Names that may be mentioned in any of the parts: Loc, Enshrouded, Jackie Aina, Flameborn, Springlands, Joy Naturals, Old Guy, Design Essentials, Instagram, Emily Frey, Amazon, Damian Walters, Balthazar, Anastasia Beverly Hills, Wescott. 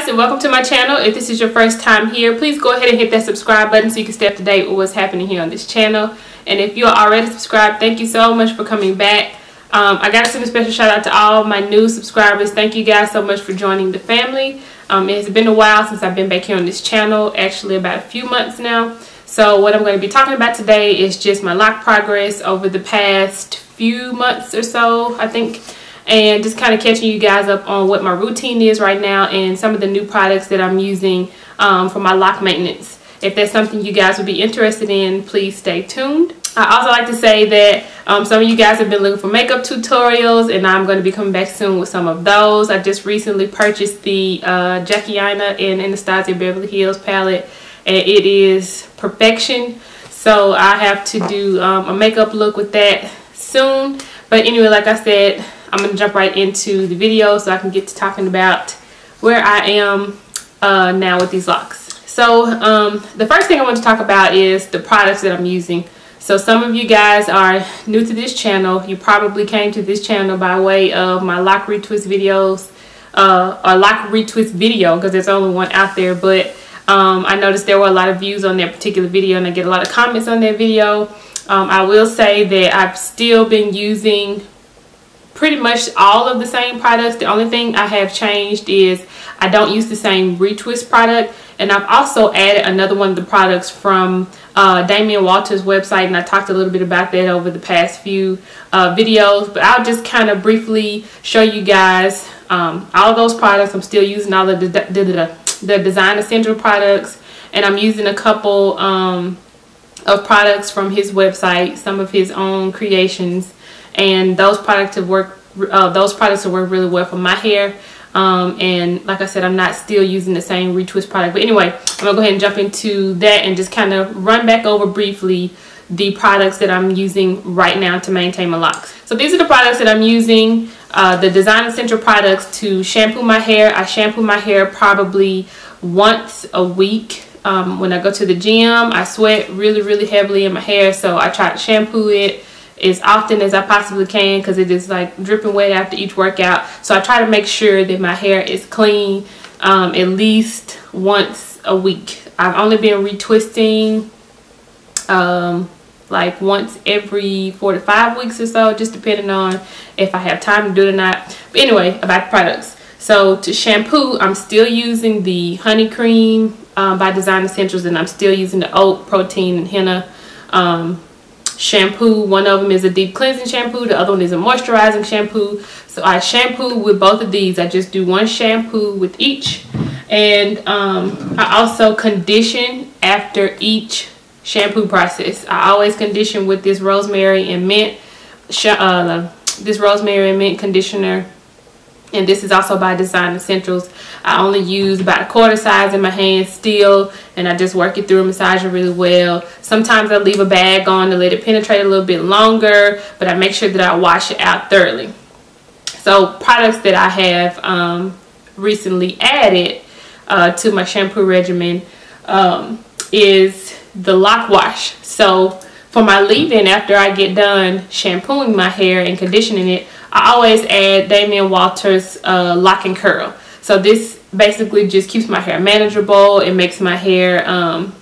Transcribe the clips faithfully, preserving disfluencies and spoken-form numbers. guys, and welcome to my channel. If this is your first time here, please go ahead and hit that subscribe button so you can stay up to date with what's happening here on this channel. And if you're already subscribed, thank you so much for coming back. Um, I got to send a special shout out to all my new subscribers. Thank you guys so much for joining the family. Um, it's been a while since I've been back here on this channel, actually about a few months now. So what I'm going to be talking about today is just my lock progress over the past few months or so, I think. And just kind of catching you guys up on what my routine is right now and some of the new products that I'm using um, for my lock maintenance. If that's something you guys would be interested in, please stay tuned. I also like to say that um, some of you guys have been looking for makeup tutorials, and I'm going to be coming back soon with some of those. I just recently purchased the uh, Jackie Aina and Anastasia Beverly Hills palette, and it is perfection. So I have to do um, a makeup look with that soon. But anyway, like I said, I'm going to jump right into the video so I can get to talking about where I am uh, now with these locks. So um, the first thing I want to talk about is the products that I'm using. So some of you guys are new to this channel. You probably came to this channel by way of my lock retwist videos, uh, or lock retwist video, because there's only one out there. But um, I noticed there were a lot of views on that particular video, and I get a lot of comments on that video. Um, I will say that I've still been using pretty much all of the same products. The only thing I have changed is I don't use the same retwist product, and I've also added another one of the products from uh, Damian Walters' website, and I talked a little bit about that over the past few uh, videos. But I'll just kind of briefly show you guys um, all of those products. I'm still using all of the, the, the Design Essentials products, and I'm using a couple um, of products from his website, some of his own creations. And those products have worked. Uh, those products have worked really well for my hair. Um, and like I said, I'm not still using the same retwist product. But anyway, I'm gonna go ahead and jump into that and just kind of run back over briefly the products that I'm using right now to maintain my locks. So these are the products that I'm using. Uh, the Design Essentials products to shampoo my hair. I shampoo my hair probably once a week. Um, when I go to the gym, I sweat really, really heavily in my hair, so I try to shampoo it as often as I possibly can, because it is like dripping wet after each workout. So I try to make sure that my hair is clean um, at least once a week. I've only been retwisting um, like once every four to five weeks or so, just depending on if I have time to do it or not. But anyway, about the products. So to shampoo, I'm still using the Honey Cream um, by Design Essentials, and I'm still using the oat protein and henna um, shampoo. One of them is a deep cleansing shampoo, the other one is a moisturizing shampoo. So I shampoo with both of these. I just do one shampoo with each, and um, I also condition after each shampoo process. I always condition with this rosemary and mint uh, this rosemary and mint conditioner, and this is also by Design Essentials. I only use about a quarter size in my hand still, and I just work it through and massage it really well. Sometimes I leave a bag on to let it penetrate a little bit longer, but I make sure that I wash it out thoroughly. So products that I have um, recently added uh, to my shampoo regimen um, is the lock wash. So for my leave-in, after I get done shampooing my hair and conditioning it, I always add Damian Walters uh, Lock and Curl. So this basically just keeps my hair manageable. It makes my hair, um,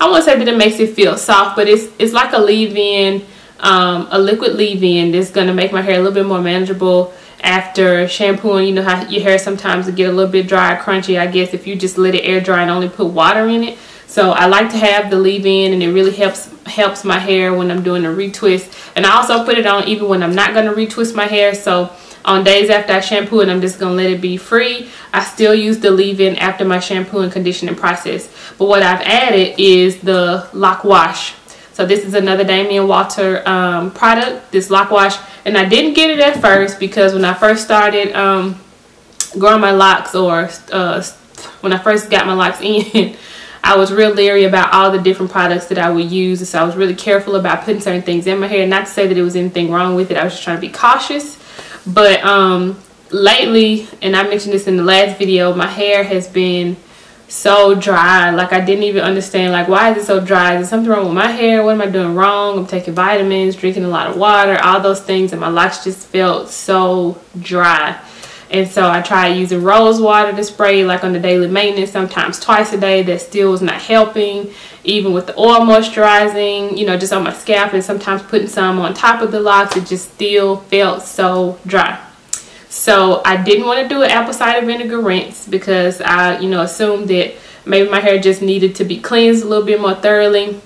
I won't say that it makes it feel soft, but it's it's like a leave-in, um, a liquid leave-in that's going to make my hair a little bit more manageable after shampooing. You know how your hair sometimes will get a little bit dry or crunchy, I guess, if you just let it air dry and only put water in it. So I like to have the leave-in, and it really helps helps my hair when I'm doing a retwist. And I also put it on even when I'm not going to retwist my hair. So on days after I shampoo and I'm just going to let it be free, I still use the leave-in after my shampoo and conditioning process. But what I've added is the lock wash. So this is another Damian Walters um, product, this lock wash. And I didn't get it at first, because when I first started um, growing my locks, or uh, when I first got my locks in, I was real leery about all the different products that I would use, and so I was really careful about putting certain things in my hair. Not to say that it was anything wrong with it, I was just trying to be cautious. But um, lately, and I mentioned this in the last video, my hair has been so dry. Like, I didn't even understand, like, why is it so dry? Is there something wrong with my hair? What am I doing wrong? I'm taking vitamins, drinking a lot of water, all those things, and my locks just felt so dry. And so I tried using rose water to spray like on the daily maintenance, sometimes twice a day. That still was not helping, even with the oil moisturizing, you know, just on my scalp, and sometimes putting some on top of the locks. It just still felt so dry. So I didn't want to do an apple cider vinegar rinse because I, you know, assumed that maybe my hair just needed to be cleansed a little bit more thoroughly.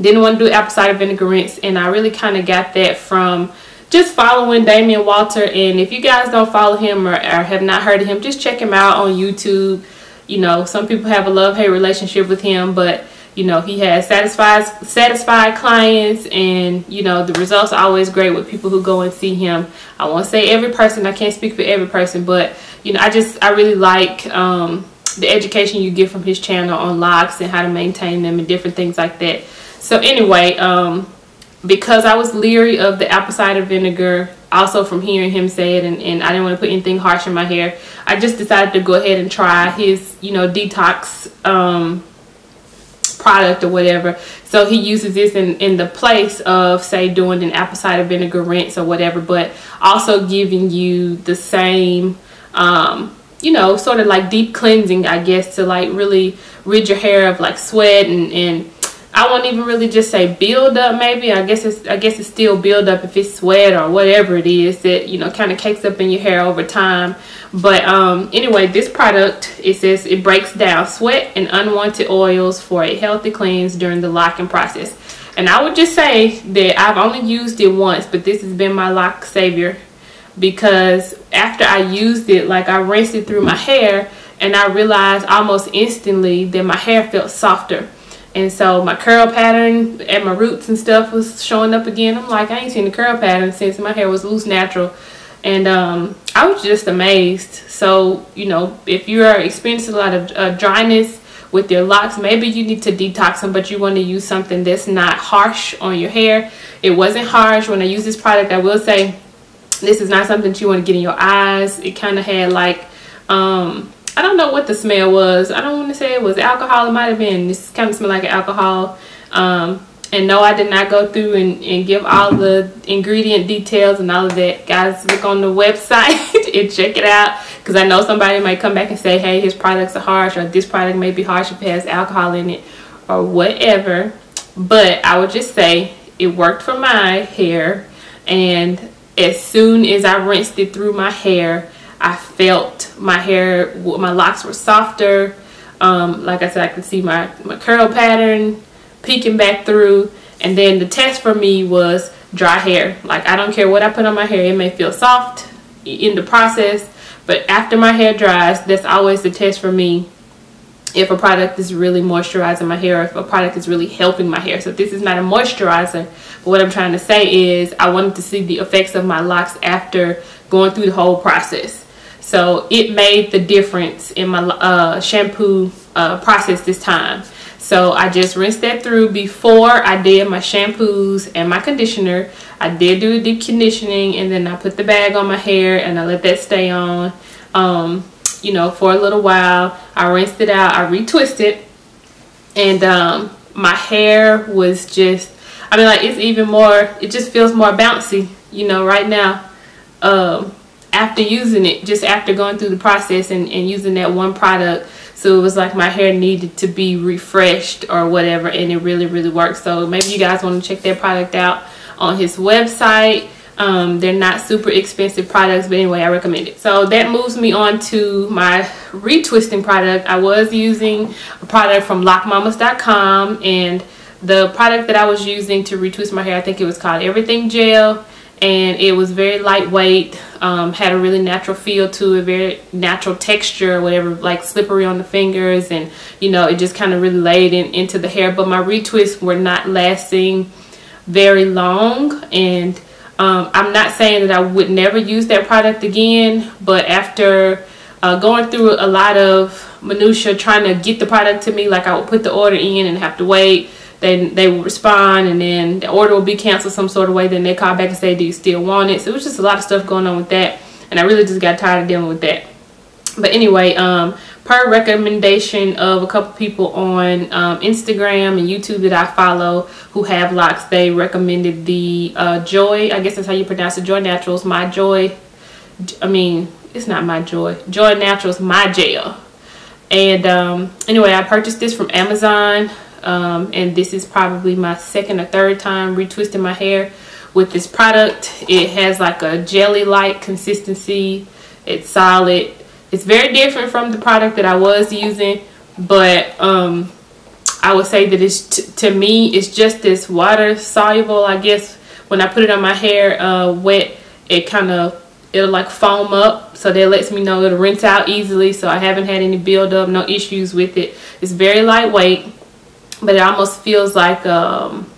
Didn't want to do apple cider vinegar rinse, and I really kind of got that from just following Damian Walters. And if you guys don't follow him or, or have not heard of him, just check him out on YouTube. You know, some people have a love-hate relationship with him, but you know, he has satisfied satisfied clients, and you know, the results are always great with people who go and see him. I won't say every person, I can't speak for every person, but you know, I just I really like um, the education you get from his channel on locks and how to maintain them and different things like that. So anyway, um, because I was leery of the apple cider vinegar, also from hearing him say it, and, and I didn't want to put anything harsh in my hair, I just decided to go ahead and try his, you know, detox um, product or whatever. So he uses this in, in the place of, say, doing an apple cider vinegar rinse or whatever, but also giving you the same, um, you know, sort of like deep cleansing, I guess, to like really rid your hair of like sweat and, and I won't even really just say build up. Maybe I guess it's I guess it's still build up if it's sweat or whatever it is that, you know, kind of cakes up in your hair over time. But um, anyway, this product, it says it breaks down sweat and unwanted oils for a healthy cleanse during the locking process. And I would just say that I've only used it once, but this has been my lock savior, because after I used it, like I rinsed it through my hair, and I realized almost instantly that my hair felt softer. And so my curl pattern and my roots and stuff was showing up again. I'm like, I ain't seen the curl pattern since my hair was loose natural. And um, I was just amazed. So, you know, if you are experiencing a lot of uh, dryness with your locks, maybe you need to detox them, but you want to use something that's not harsh on your hair. It wasn't harsh. When I use this product, I will say this is not something that you want to get in your eyes. It kind of had like... Um, I don't know what the smell was. I don't want to say it was alcohol. It might have been. This kind of smelled like alcohol. Um, and no, I did not go through and, and give all the ingredient details and all of that. Guys, look on the website and check it out, because I know somebody might come back and say, hey, his products are harsh, or this product may be harsh if it has alcohol in it or whatever. But I would just say it worked for my hair. And as soon as I rinsed it through my hair, I felt my hair, my locks were softer. Um, like I said, I could see my, my curl pattern peeking back through. And then the test for me was dry hair. Like, I don't care what I put on my hair. It may feel soft in the process, but after my hair dries, that's always the test for me, if a product is really moisturizing my hair, or if a product is really helping my hair. So this is not a moisturizer, but what I'm trying to say is I wanted to see the effects of my locks after going through the whole process. So it made the difference in my uh, shampoo uh, process this time. So I just rinsed that through before I did my shampoos and my conditioner. I did do a deep conditioning, and then I put the bag on my hair and I let that stay on, um, you know, for a little while. I rinsed it out. I retwisted, and um, my hair was just, I mean, like, it's even more, it just feels more bouncy, you know, right now. Um, after using it, just after going through the process and, and using that one product. So it was like my hair needed to be refreshed or whatever, and it really, really worked. So maybe you guys want to check that product out on his website. Um, they're not super expensive products, but anyway, I recommend it. So that moves me on to my retwisting product. I was using a product from lock mamas dot com, and the product that I was using to retwist my hair, I think it was called Everything Gel. And it was very lightweight, um, had a really natural feel to it, very natural texture, whatever, like slippery on the fingers. And, you know, it just kind of really laid in, into the hair. But my retwists were not lasting very long. And um, I'm not saying that I would never use that product again. But after uh, going through a lot of minutia trying to get the product to me, like I would put the order in and have to wait. They, they will respond, and then the order will be canceled some sort of way. Then they call back and say, do you still want it? So it was just a lot of stuff going on with that, and I really just got tired of dealing with that. But anyway, um, per recommendation of a couple people on um, Instagram and YouTube that I follow who have locks, they recommended the uh, Joy, I guess that's how you pronounce it, Joy Naturals, my Joy, I mean, It's not my Joy. Joy Naturals, my gel. And um, anyway, I purchased this from Amazon. Um, and this is probably my second or third time retwisting my hair with this product. It has like a jelly-like consistency. It's solid. It's very different from the product that I was using. But um, I would say that it's t to me, it's just this water-soluble, I guess. When I put it on my hair uh, wet, it kind of, it'll like foam up, so that lets me know it'll rinse out easily. So I haven't had any buildup, no issues with it. It's very lightweight, but it almost feels like um,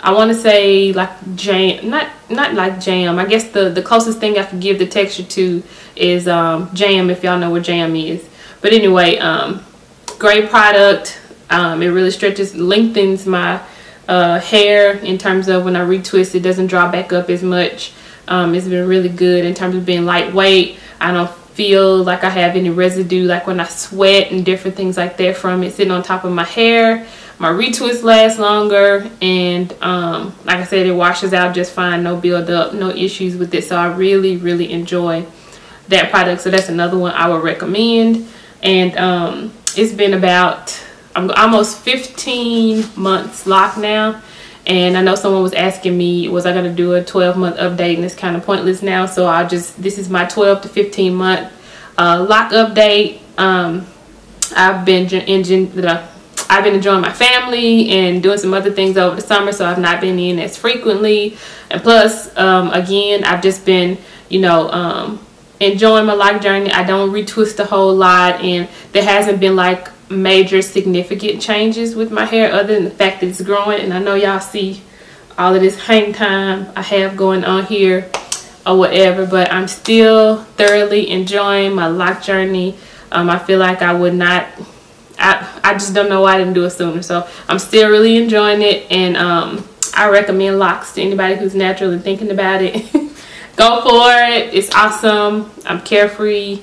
I want to say like jam, not not like jam. I guess the the closest thing I can give the texture to is um, jam, if y'all know what jam is. But anyway, um, great product. Um, it really stretches, lengthens my uh, hair in terms of when I retwist, it doesn't draw back up as much. Um, it's been really good in terms of being lightweight. I don't feel like I have any residue, like when I sweat and different things like that from it sitting on top of my hair. My retwist lasts longer, and um, like I said, it washes out just fine, no buildup, no issues with it. So I really, really enjoy that product. So that's another one I would recommend. And um, it's been about I'm almost fifteen months locked now. And I know someone was asking me, was I going to do a twelve month update, and it's kind of pointless now. So I just, this is my twelve to fifteen month uh, lock update. Um, I've been I've been enjoying my family and doing some other things over the summer, so I've not been in as frequently. And plus, um, again, I've just been, you know, um, enjoying my lock journey. I don't retwist a whole lot, and there hasn't been like major significant changes with my hair other than the fact that it's growing. And I know y'all see all of this hang time I have going on here or whatever, but I'm still thoroughly enjoying my lock journey. um I feel like I would not I, I just don't know why I didn't do it sooner, so I'm still really enjoying it. And um I recommend locks to anybody who's naturally thinking about it. Go for it, it's awesome. I'm carefree.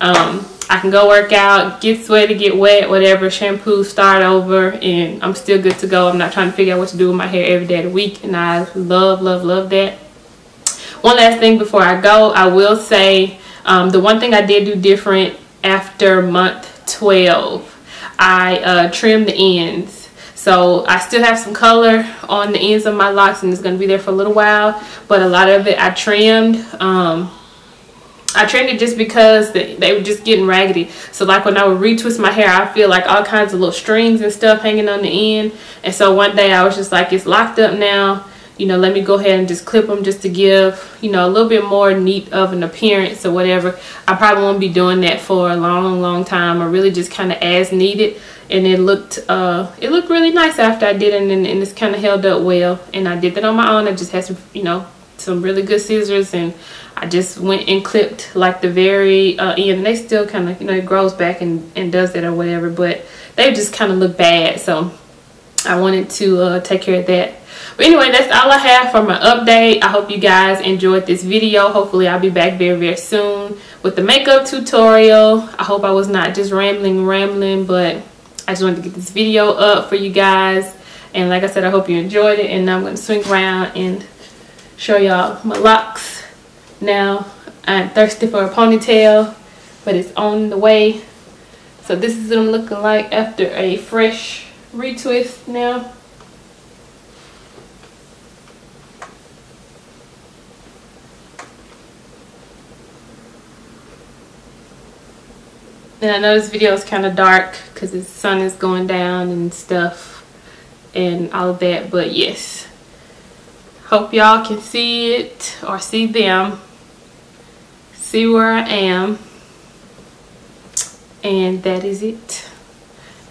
um I can go work out, get sweaty, get wet, whatever, shampoo, start over, and I'm still good to go. I'm not trying to figure out what to do with my hair every day of the week, and I love, love, love that. One last thing before I go, I will say um, the one thing I did do different after month twelve, I uh, trimmed the ends. So I still have some color on the ends of my locks, and it's going to be there for a little while, but a lot of it I trimmed. Um, I trimmed it just because they, they were just getting raggedy. So like when I would retwist my hair, I feel like all kinds of little strings and stuff hanging on the end. And so one day I was just like, it's locked up now. You know, let me go ahead and just clip them just to give, you know, a little bit more neat of an appearance or whatever. I probably won't be doing that for a long, long time, or really just kind of as needed. And it looked, uh, it looked really nice after I did it, and, and it's kind of held up well. And I did that on my own. I just had some, you know, some really good scissors, and I just went and clipped like the very uh, end. They still kind of, you know, it grows back and, and does that or whatever, but they just kind of look bad. So I wanted to uh, take care of that. But anyway, that's all I have for my update. I hope you guys enjoyed this video. Hopefully I'll be back very, very soon with the makeup tutorial. I hope I was not just rambling, rambling, but I just wanted to get this video up for you guys. And like I said, I hope you enjoyed it. And I'm going to swing around and show y'all my locks. Now I'm thirsty for a ponytail, but it's on the way. So this is what I'm looking like after a fresh retwist now. And I know this video is kind of dark because the sun is going down and stuff and all of that, but yes. Hope y'all can see it or see them, see where I am, and that is it.